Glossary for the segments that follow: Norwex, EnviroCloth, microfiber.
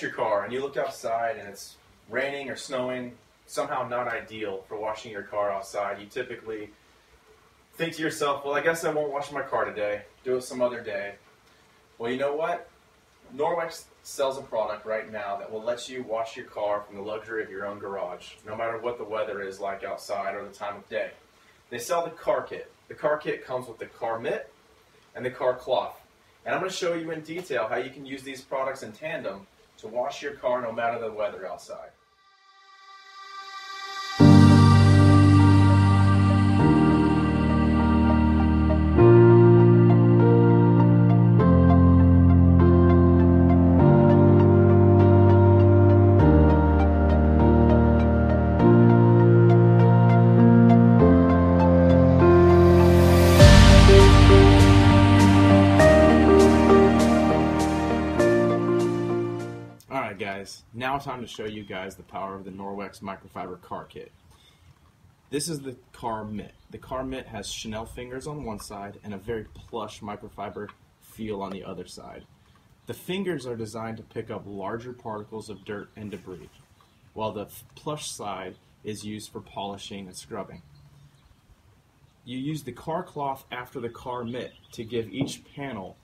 wash your car and you look outside and it's raining or snowing, somehow not ideal for washing your car outside, you typically think to yourself, well, I guess I won't wash my car today, do it some other day. Well, you know what? Norwex sells a product right now that will let you wash your car from the luxury of your own garage, no matter what the weather is like outside or the time of day. They sell the car kit. The car kit comes with the car mitt and the car cloth. And I'm going to show you in detail how you can use these products in tandem to wash your car no matter the weather outside. Now time to show you guys the power of the Norwex microfiber car kit. This is the car mitt. The car mitt has Chanel fingers on one side and a very plush microfiber feel on the other side. The fingers are designed to pick up larger particles of dirt and debris, while the plush side is used for polishing and scrubbing. You use the car cloth after the car mitt to give each panel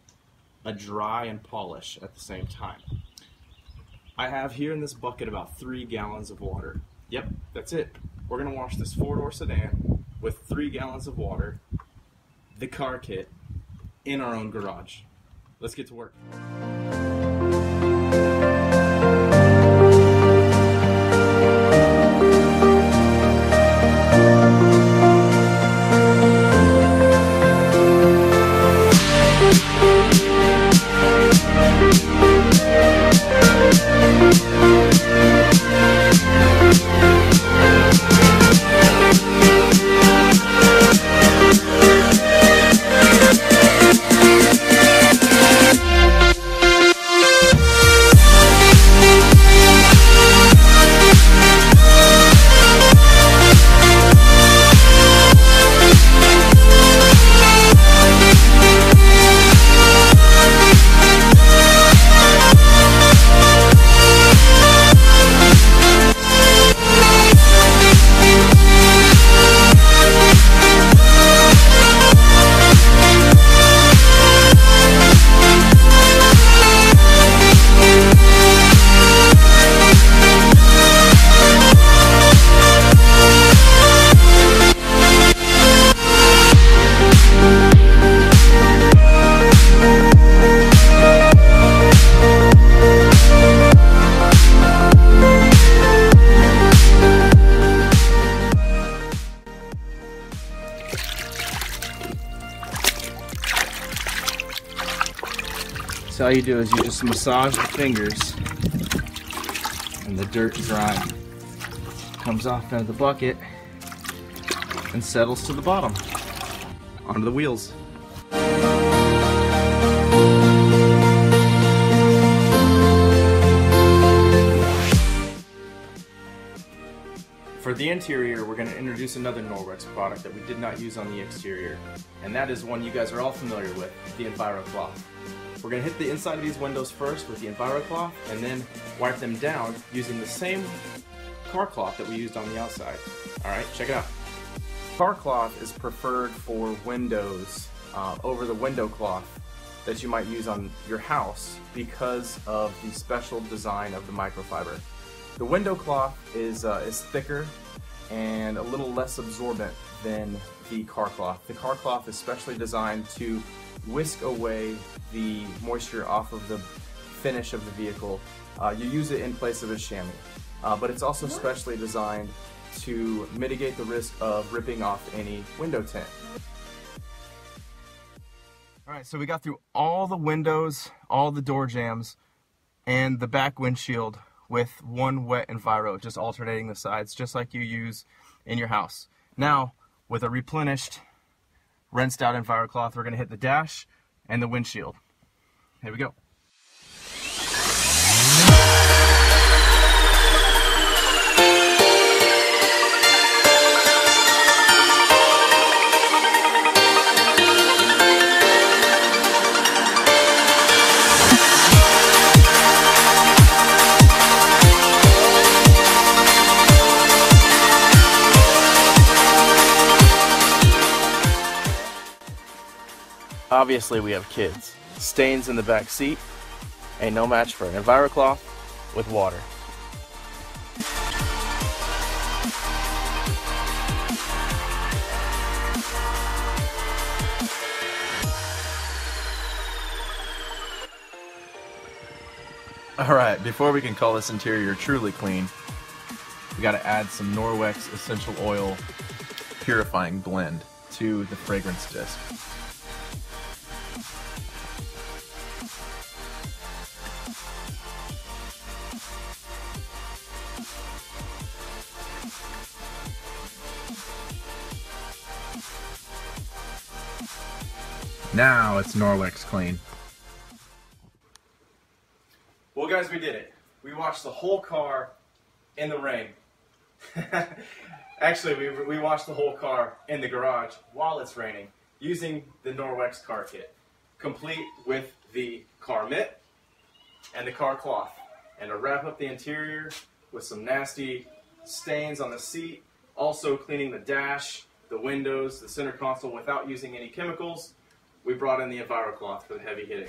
a dry and polish at the same time. I have here in this bucket about 3 gallons of water. Yep, that's it. We're going to wash this four-door sedan with 3 gallons of water, the car kit, in our own garage. Let's get to work. So all you do is you just massage the fingers and the dirt dry comes off into the bucket and settles to the bottom onto the wheels. For the interior, we're going to introduce another Norwex product that we did not use on the exterior, and that is one you guys are all familiar with, the EnviroCloth. We're going to hit the inside of these windows first with the EnviroCloth and then wipe them down using the same car cloth that we used on the outside. Alright, check it out. Car cloth is preferred for windows over the window cloth that you might use on your house because of the special design of the microfiber. The window cloth is thicker and a little less absorbent than the car cloth. The car cloth is specially designed to whisk away the moisture off of the finish of the vehicle. You use it in place of a chamois, but it's also specially designed to mitigate the risk of ripping off any window tint. Alright, so we got through all the windows, all the door jambs, and the back windshield with one wet Enviro, just alternating the sides, just like you use in your house. Now, with a replenished, rinsed out EnviroCloth, we're going to hit the dash and the windshield. Here we go. Obviously we have kids. Stains in the back seat, ain't no match for an EnviroCloth with water. Alright, before we can call this interior truly clean, we gotta add some Norwex essential oil purifying blend to the fragrance disc. Now it's Norwex clean. Well guys, we did it. We washed the whole car in the rain. Actually, we washed the whole car in the garage while it's raining using the Norwex car kit, complete with the car mitt and the car cloth. And to wrap up the interior with some nasty stains on the seat, also cleaning the dash, the windows, the center console without using any chemicals, we brought in the EnviroCloth for the heavy hitting.